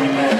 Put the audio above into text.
Amen.